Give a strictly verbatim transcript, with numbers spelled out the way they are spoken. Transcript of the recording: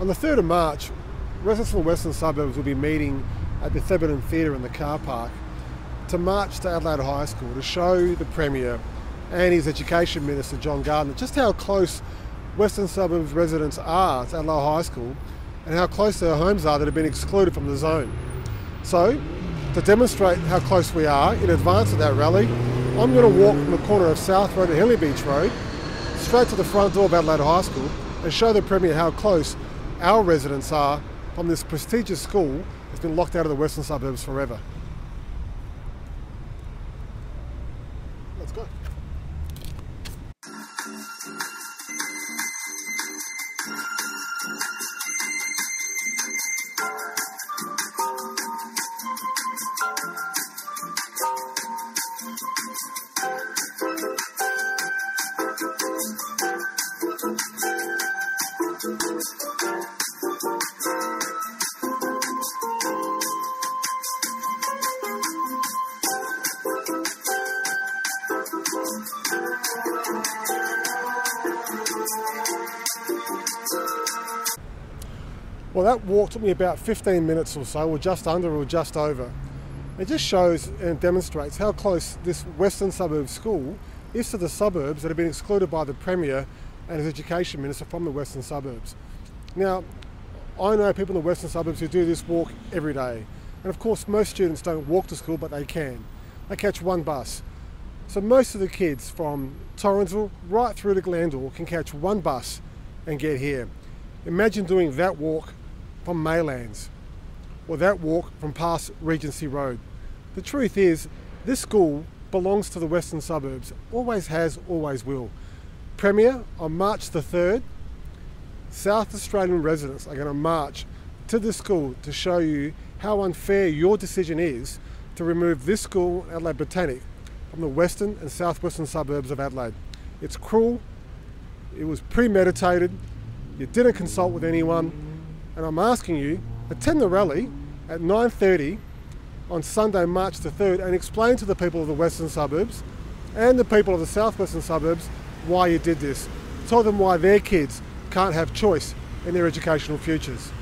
On the third of March, residents from the western suburbs will be meeting at the Thebarton Theatre in the car park to march to Adelaide High School to show the Premier and his Education Minister, John Gardner, just how close western suburbs residents are to Adelaide High School and how close their homes are that have been excluded from the zone. So, to demonstrate how close we are in advance of that rally, I'm going to walk from the corner of South Road and Hilly Beach Road straight to the front door of Adelaide High School and show the Premier how close our residents are from this prestigious school that's been locked out of the western suburbs forever. Let's go. Well, that walk took me about fifteen minutes or so, or just under or just over. It just shows and demonstrates how close this western suburb school is to the suburbs that have been excluded by the Premier and his Education Minister from the western suburbs. Now, I know people in the western suburbs who do this walk every day. And of course, most students don't walk to school, but they can. They catch one bus. So most of the kids from Torrensville right through to Glendale can catch one bus and get here. Imagine doing that walk from Maylands, or that walk from past Regency Road. The truth is, this school belongs to the western suburbs, always has, always will. Premier, on March the third, South Australian residents are going to march to this school to show you how unfair your decision is to remove this school, Adelaide Botanic, from the western and southwestern suburbs of Adelaide. It's cruel, it was premeditated, you didn't consult with anyone, and I'm asking you, attend the rally at nine thirty on Sunday, March the third, and explain to the people of the western suburbs and the people of the southwestern suburbs why you did this. Tell them why their kids can't have choice in their educational futures.